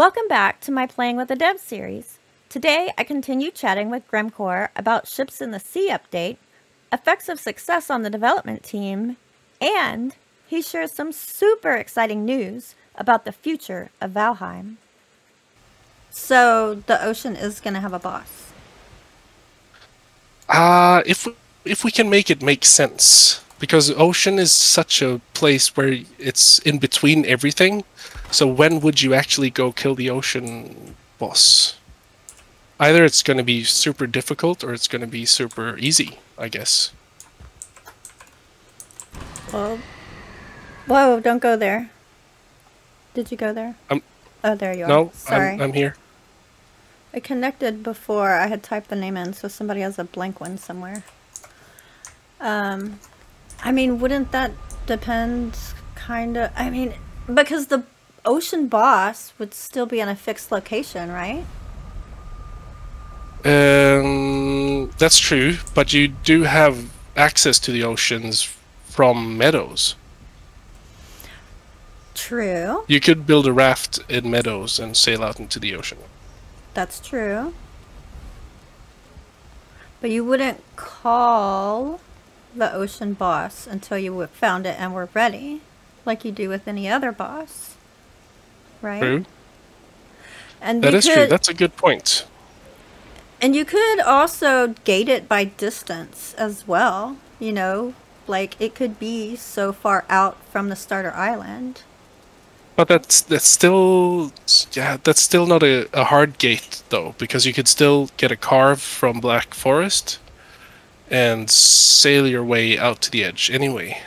Welcome back to my Playing with the Dev series. Today I continue chatting with Grimcore about Ships in the Sea update, effects of success on the development team, and he shares some super exciting news about the future of Valheim. So the ocean is going to have a boss. If we can make it make sense. Because ocean is such a place where it's in between everything. So when would you actually go kill the ocean boss? Either it's going to be super difficult or it's going to be super easy, I guess. Whoa. Whoa, don't go there. Did you go there? Oh, there you are. No, sorry. I'm here. I connected before I had typed the name in, so somebody has a blank one somewhere. I mean, wouldn't that depend kind of... I mean, because the ocean boss would still be in a fixed location, right? That's true, but you do have access to the oceans from meadows. True. You could build a raft in meadows and sail out into the ocean. That's true. But you wouldn't call... the ocean boss until you found it and were ready, like you do with any other boss, right? True. And that is true. That's a good point. And you could also gate it by distance as well, you know, like it could be so far out from the starter island. But that's still not a hard gate though, because you could still get a carve from Black Forest and sail your way out to the edge anyway.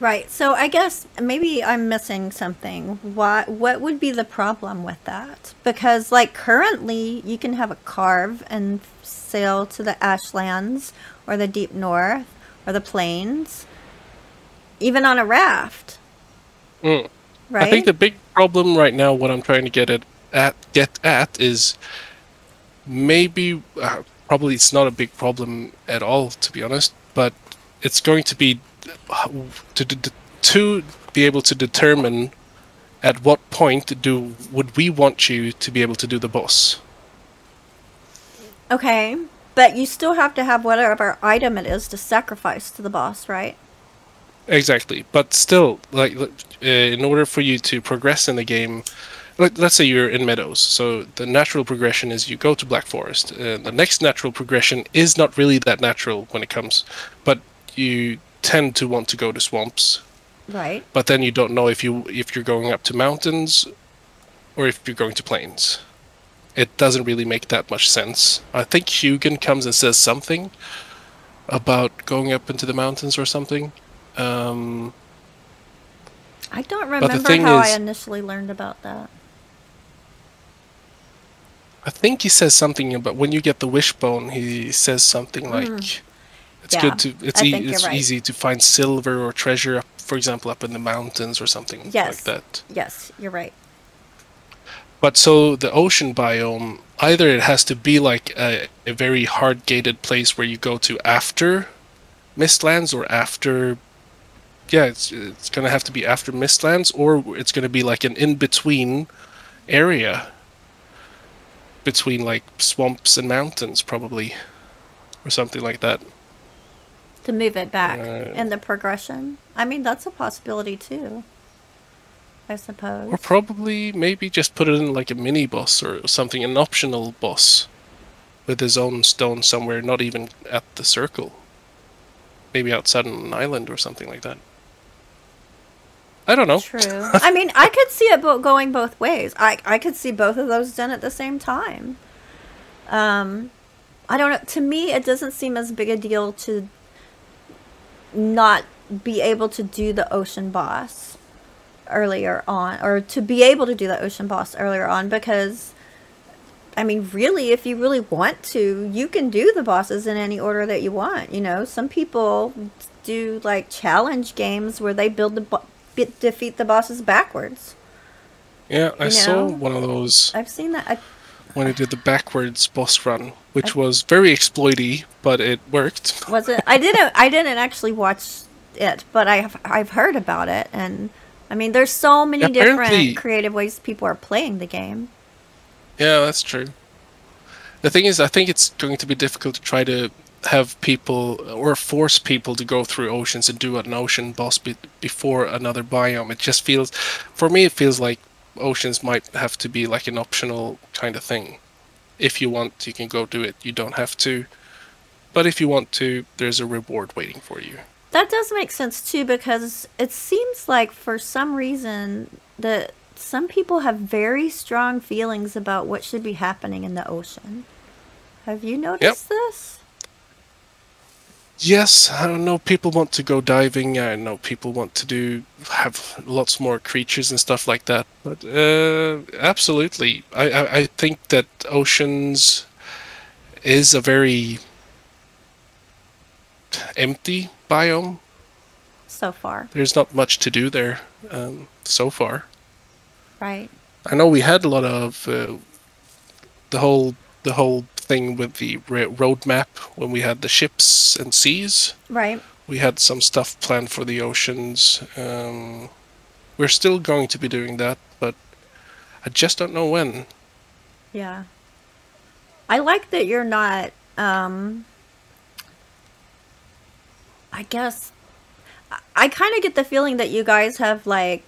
Right, so I guess maybe I'm missing something. What would be the problem with that? Because like currently you can have a carve and sail to the Ashlands or the Deep North or the Plains, even on a raft. Mm. Right? I think the big problem right now, what I'm trying to get at is maybe... probably it's not a big problem at all, to be honest, but it's going to be to be able to determine at what point would we want you to be able to do the boss. Okay, but you still have to have whatever item it is to sacrifice to the boss, right? Exactly, but still, like, in order for you to progress in the game, let's say you're in meadows, so the natural progression is you go to Black Forest. The next natural progression is not really that natural when it comes, but you tend to want to go to swamps. Right. But then you don't know if you're going up to mountains or if you're going to plains. It doesn't really make that much sense. I think Hugin comes and says something about going up into the mountains or something. I don't remember how I initially learned about that. I think he says something about when you get the wishbone. He says something like, "It's good to it's right. easy to find silver or treasure, for example, up in the mountains or something like that." Yes, you're right. But so the ocean biome, either it has to be like a very hard gated place where you go to after Mistlands or after, yeah, it's gonna have to be after Mistlands, or it's gonna be like an in between area. Between like swamps and mountains, probably, or something like that. To move it back in the progression. I mean, that's a possibility too, I suppose. Or probably maybe just put it in like a mini boss or something, an optional boss with his own stone somewhere, not even at the circle. Maybe outside on an island or something like that. I don't know. True. I mean, I could see it going both ways. I could see both of those done at the same time. I don't know. To me, it doesn't seem as big a deal to not be able to do the ocean boss earlier on, or to be able to do the ocean boss earlier on, because, I mean, really, if you really want to, you can do the bosses in any order that you want. You know, some people do like challenge games where they build defeat the bosses backwards. Yeah, I saw one of those. I've seen that. When I did the backwards boss run, which was very exploity, but it worked. Was it? I didn't actually watch it, but I've heard about it, and I mean, there's so many different creative ways people are playing the game. Yeah, that's true. The thing is, I think it's going to be difficult to try to have people or force people to go through oceans and do an ocean boss before another biome. It just feels, for me, it feels like oceans might have to be like an optional kind of thing. If you want, you can go do it. You don't have to. But if you want to, there's a reward waiting for you. That does make sense too, because it seems like for some reason that some people have very strong feelings about what should be happening in the ocean. Have you noticed this? Yes, I don't know. People want to go diving. I know people want to have lots more creatures and stuff like that. But absolutely, I think that oceans is a very empty biome so far. There's not much to do there so far. Right. I know we had a lot of the whole thing with the roadmap when we had the ships and seas. Right. We had some stuff planned for the oceans. We're still going to be doing that, but I just don't know when. Yeah. I like that you're not... I guess... I kind of get the feeling that you guys have, like,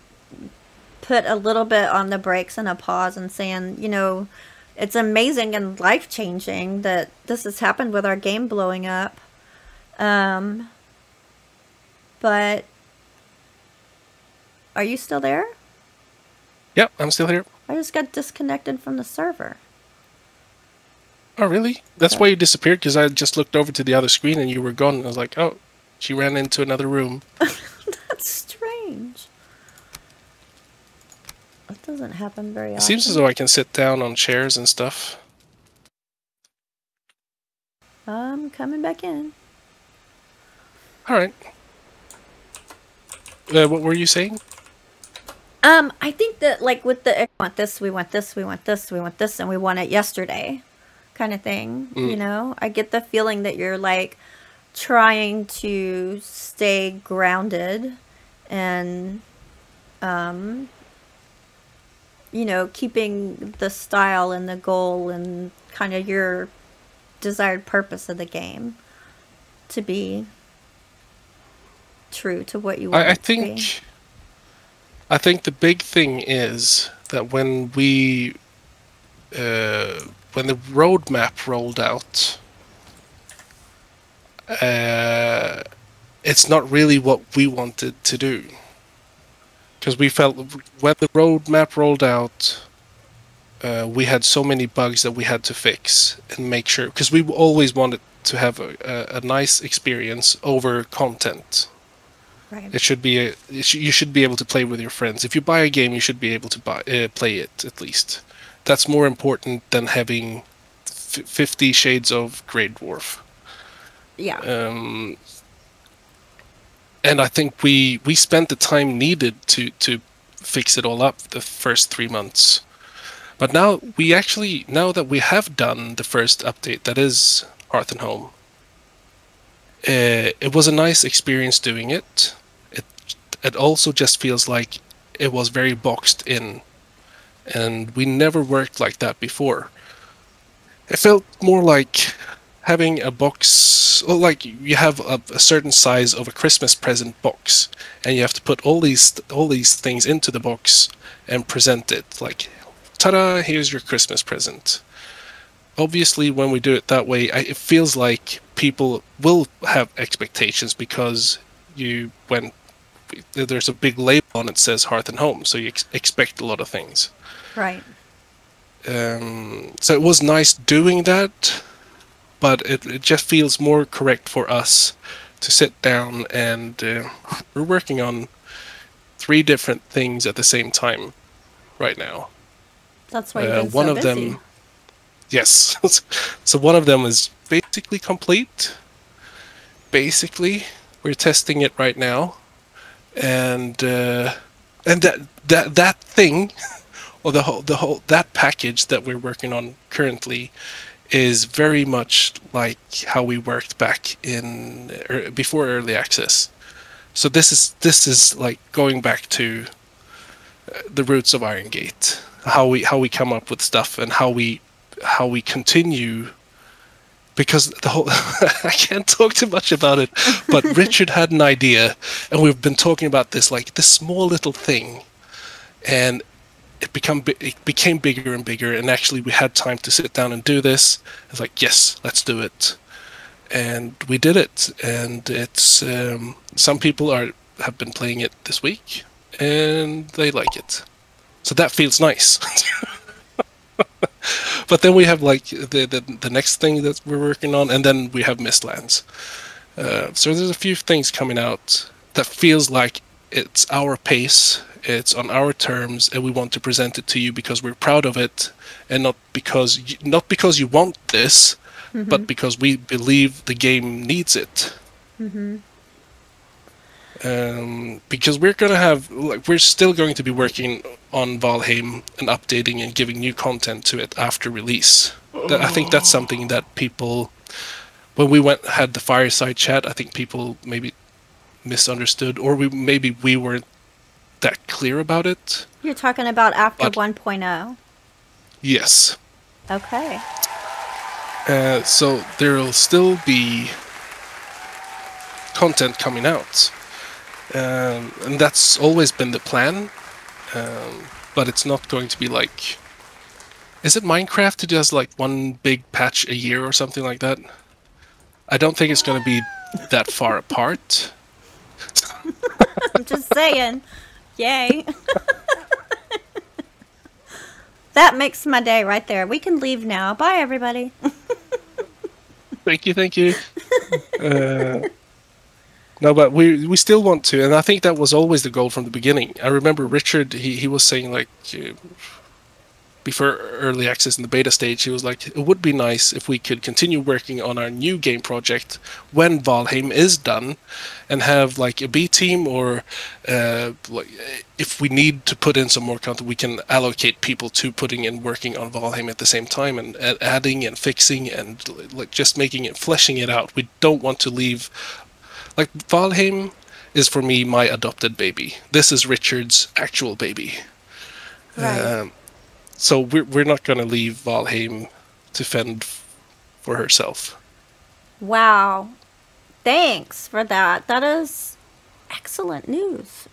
put a little bit on the brakes and a pause and saying, you know... It's amazing and life-changing that this has happened with our game blowing up. But are you still there? Yep, I'm still here. I just got disconnected from the server. Oh, really? That's why you disappeared, because I just looked over to the other screen and you were gone. And I was like, oh, she ran into another room. That's strange. That doesn't happen very often. It seems as though I can sit down on chairs and stuff. I'm coming back in. Alright. What were you saying? I think that, like, with the, we want this, and we want it yesterday kind of thing, you know? I get the feeling that you're, like, trying to stay grounded and, you know, keeping the style and the goal and kind of your desired purpose of the game to be true to what you want it to be. I think the big thing is that when we, when the roadmap rolled out, it's not really what we wanted to do. Because we felt when the roadmap rolled out, we had so many bugs that we had to fix and make sure. Because we always wanted to have a nice experience over content. Right. It should be you should be able to play with your friends. If you buy a game, you should be able to play it at least. That's more important than having 50 shades of Grey Dwarf. Yeah. And I think we spent the time needed to fix it all up the first 3 months. But now we actually, now that we have done the first update, that is Hearth and Home, it was a nice experience doing it. It also just feels like it was very boxed in. And we never worked like that before. It felt more like having a box, well, like you have a certain size of a Christmas present box, and you have to put all these things into the box and present it. Like, ta-da! Here's your Christmas present. Obviously, when we do it that way, it feels like people will have expectations because there's a big label on it that says Hearth and Home, so you expect a lot of things. Right. So it was nice doing that. But it just feels more correct for us to sit down and we're working on 3 different things at the same time right now. That's why you've been one so of busy. Them, yes. So one of them is basically complete. Basically, we're testing it right now, and that thing, or the whole that package that we're working on currently. Is very much like how we worked back in before early access. So this is like going back to the roots of Iron Gate, how we come up with stuff, and how we continue, because the whole I can't talk too much about it, but Richard had an idea, and we've been talking about this, like this small little thing, and it became bigger and bigger, and actually we had time to sit down and do this. It's like, yes, let's do it, and we did it. And it's some people have been playing it this week, and they like it, so that feels nice. But then we have like the next thing that we're working on, and then we have Mistlands. So there's a few things coming out that feels like it's our pace, it's on our terms, and we want to present it to you because we're proud of it, and not because you want this, mm-hmm. but because we believe the game needs it. Mm-hmm. Because we're still going to be working on Valheim and updating and giving new content to it after release. Oh. I think that's something that people, when we had the fireside chat, I think people maybe misunderstood, or maybe we weren't that clear about it. You're talking about after 1.0? Yes. Okay. So there'll still be content coming out. And that's always been the plan, but it's not going to be like... Is it Minecraft to just like one big patch a year or something like that? I don't think it's going to be that far apart. I'm just saying. Yay. That makes my day right there. We can leave now. Bye, everybody. Thank you, thank you. No, but we still want to, and I think that was always the goal from the beginning. I remember Richard, he was saying, like, before early access in the beta stage, he was like, it would be nice if we could continue working on our new game project when Valheim is done, and have, like, a B team, or like, if we need to put in some more content, we can allocate people to putting in working on Valheim at the same time, and adding and fixing and, like, just making it, fleshing it out. We don't want to leave... Like, Valheim is, for me, my adopted baby. This is Richard's actual baby. Right. So we're not going to leave Valheim to fend for herself. Wow. Thanks for that. That is excellent news.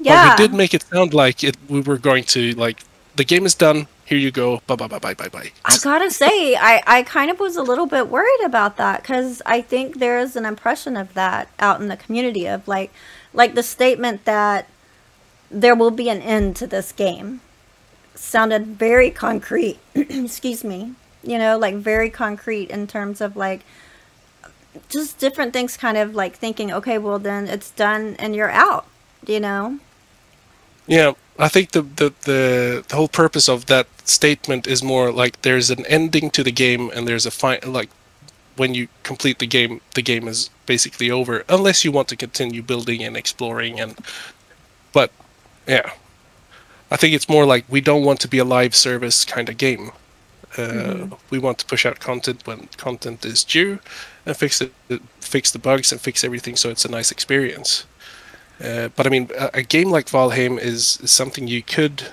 Yeah. But we did make it sound like we were going to, like, the game is done. Here you go. Bye, bye, bye, bye, bye, bye. I gotta say, I kind of was a little bit worried about that, because I think there is an impression of that out in the community of like the statement that there will be an end to this game sounded very concrete. Excuse me. You know, like very concrete in terms of like just different things, kind of like thinking, okay, well then it's done and you're out, you know? Yeah. I think the whole purpose of that statement is more like there's an ending to the game, and there's a like when you complete the game is basically over, unless you want to continue building and exploring. And but yeah, I think it's more like we don't want to be a live service kind of game. We want to push out content when content is due, and fix the bugs and fix everything so it's a nice experience. But I mean, a game like Valheim is something we could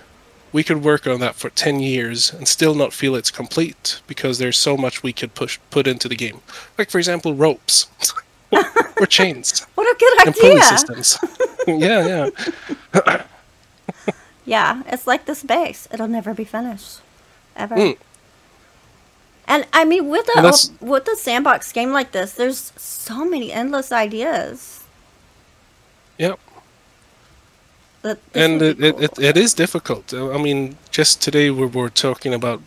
work on that for 10 years and still not feel it's complete, because there's so much we could put into the game. Like, for example, ropes or chains. What a good idea! And pulley systems. Yeah, yeah. Yeah, it's like this base. It'll never be finished, ever. Mm. And I mean, with a sandbox game like this, there's so many endless ideas. Yeah, and it is difficult. I mean, just today we were talking about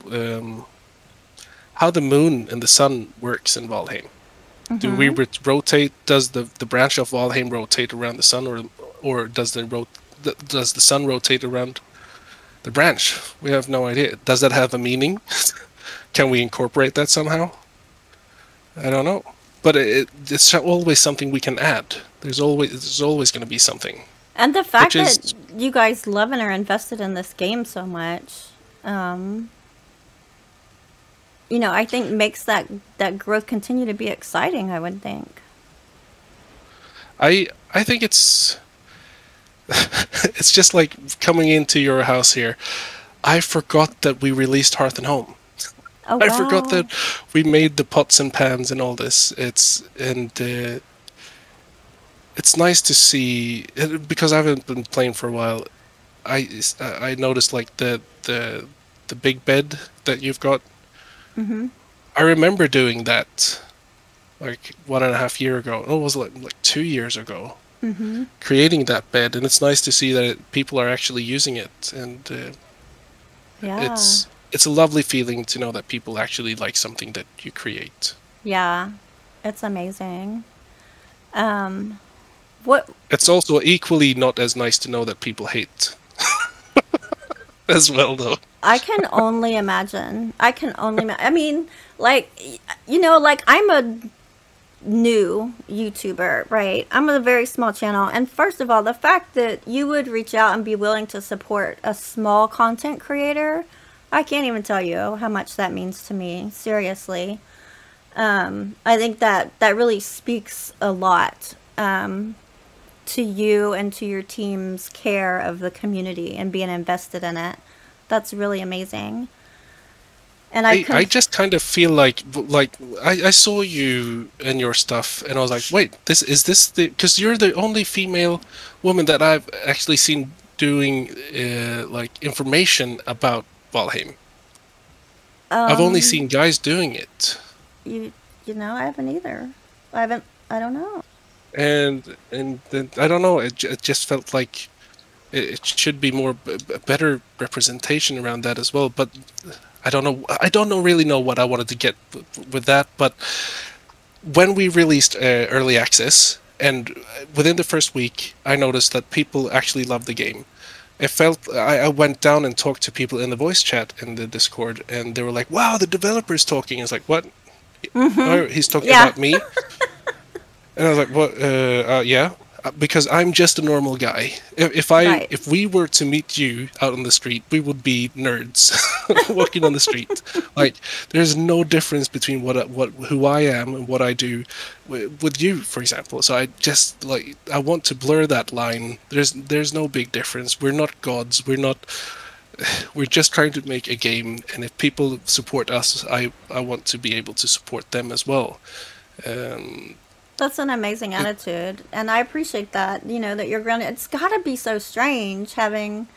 how the moon and the sun works in Valheim. Mm-hmm. Do we rotate? Does the branch of Valheim rotate around the sun, or does the sun rotate around the branch? We have no idea. Does that have a meaning? Can we incorporate that somehow? I don't know. But it's always something we can add. There's always going to be something. And the fact that you guys love and are invested in this game so much, you know, I think makes that growth continue to be exciting. I would think. I think it's It's just like coming into your house here. I forgot that we released Hearth and Home. Oh, wow. I forgot that we made the pots and pans and all this. It's nice to see, because I haven't been playing for a while. I noticed like the big bed that you've got. Mm-hmm. I remember doing that like 1.5 years ago. Oh, it was like 2 years ago. Mm-hmm. Creating that bed, and it's nice to see that people are actually using it, and yeah. It's a lovely feeling to know that people actually like something that you create. Yeah, it's amazing. It's also equally not as nice to know that people hate as well, though. I can only imagine. I mean, like, you know, like, I'm a new YouTuber, right? I'm a very small channel. And first of all, the fact that you would reach out and be willing to support a small content creator, I can't even tell you how much that means to me, seriously. I think that really speaks a lot to you and to your team's care of the community and being invested in it. That's really amazing. And I just kind of feel like I saw you and your stuff, and I was like, wait, because you're the only female woman that I've actually seen doing like information about Valheim. I've only seen guys doing it. You know, I haven't either. I don't know. And I don't know. It just felt like it should be more better representation around that as well. But I don't know. I don't know really know what I wanted to get with that. But when we released early access, and within the first week, I noticed that people actually loved the game. It felt, I went down and talked to people in the voice chat in the Discord, and they were like, wow, the developer's talking. It's like, what? Mm-hmm. Oh, he's talking about me? And I was like, what? Yeah, because I'm just a normal guy. If we were to meet you out on the street, we would be nerds walking on the street. Like, there's no difference between who I am and what I do with you, for example. So I just like, I want to blur that line. There's no big difference. We're not gods. We're just trying to make a game, and if people support us, I want to be able to support them as well. That's an amazing attitude, and I appreciate that, you know, that you're grounded. It's got to be so strange having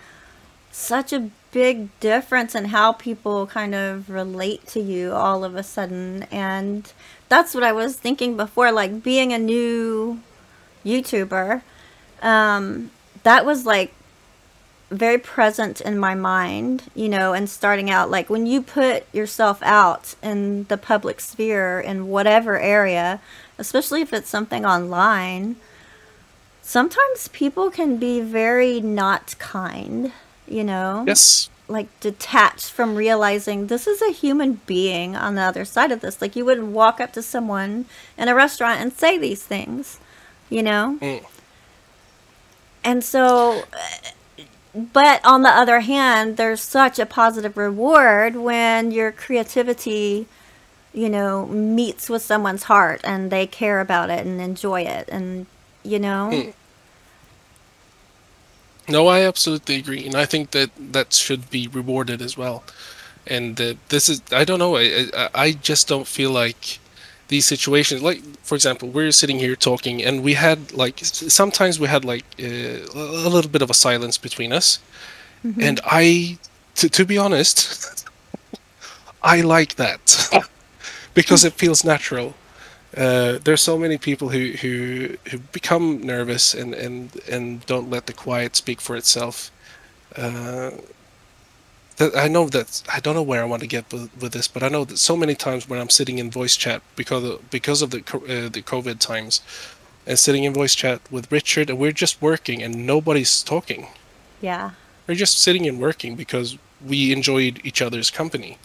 such a big difference in how people kind of relate to you all of a sudden, and that's what I was thinking before, like, being a new YouTuber, that was, like, very present in my mind, you know, and starting out, like, when you put yourself out in the public sphere in whatever area, especially if it's something online, sometimes people can be very not kind, you know? Yes. Like, detached from realizing this is a human being on the other side of this. Like, you wouldn't walk up to someone in a restaurant and say these things, you know? Mm. And so, but on the other hand, there's such a positive reward when your creativity, you know, meets with someone's heart and they care about it and enjoy it, and, you know. No, I absolutely agree, and I think that should be rewarded as well. And this is, I don't know, I just don't feel like these situations, like, for example, we're sitting here talking, and we had, like, sometimes we had, like, a little bit of a silence between us. Mm-hmm. And to be honest, I like that. Because it feels natural. There's so many people who become nervous and don't let the quiet speak for itself. I know that, I don't know where I want to get with this, but I know that so many times when I'm sitting in voice chat because of the COVID times, and sitting in voice chat with Richard, and we're just working and nobody's talking. Yeah. We're just sitting and working because we enjoyed each other's company.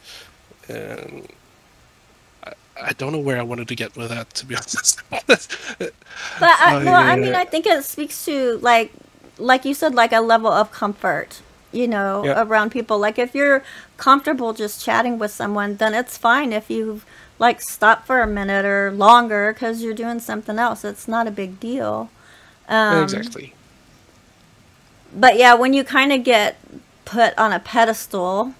I don't know where I wanted to get with that, to be honest. But I mean, I think it speaks to, like you said, like, a level of comfort, you know, yeah, around people. Like, if you're comfortable just chatting with someone, then it's fine if you, like, stop for a minute or longer because you're doing something else. It's not a big deal. Exactly. But yeah, when you kind of get put on a pedestal,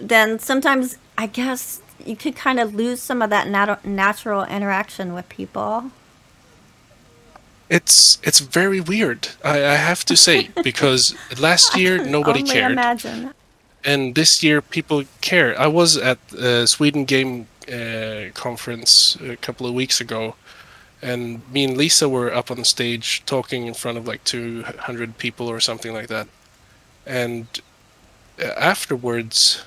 then sometimes I guess you could kind of lose some of that natural interaction with people. It's very weird, I have to say, because last year nobody cared. Imagine. And this year people care. I was at the Sweden Game Conference a couple of weeks ago, and me and Lisa were up on stage talking in front of like 200 people or something like that. And afterwards,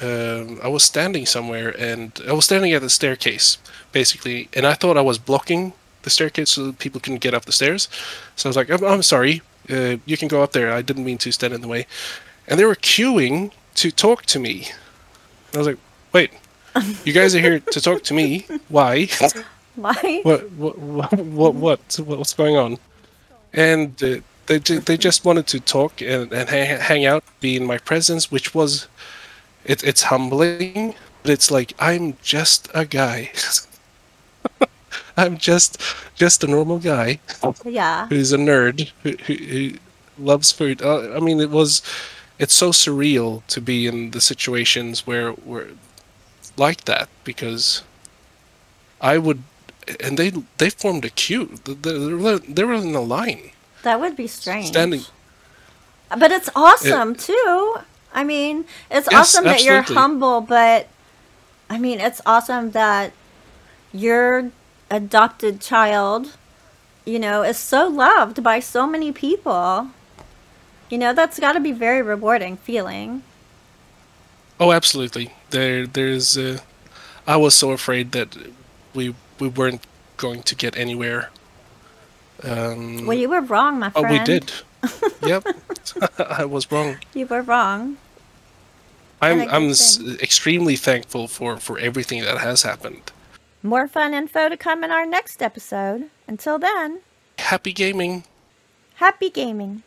I was standing somewhere, and I was standing at the staircase, basically, and I thought I was blocking the staircase so that people couldn't get up the stairs. So I was like, I'm sorry, you can go up there. I didn't mean to stand in the way. And they were queuing to talk to me. And I was like, wait, you guys are here to talk to me? Why? Why? What's going on? And they just wanted to talk and hang out, be in my presence, which was, it's humbling, but it's like, I'm just a guy. I'm just a normal guy. Yeah. Who's a nerd, who loves food. I mean, it's so surreal to be in the situations where we're like that, because and they formed a queue. They were in a line. That would be strange. Standing. But it's awesome, too. I mean, it's awesome that you're humble, but I mean, it's awesome that you're adopted child, you know, is so loved by so many people. You know, that's got to be very rewarding feeling. Oh, absolutely. There's I was so afraid that we weren't going to get anywhere. Well, you were wrong, my friend. Oh, we did. Yep. I was wrong. You were wrong. I'm extremely thankful for everything that has happened. More fun info to come in our next episode. Until then, happy gaming. Happy gaming.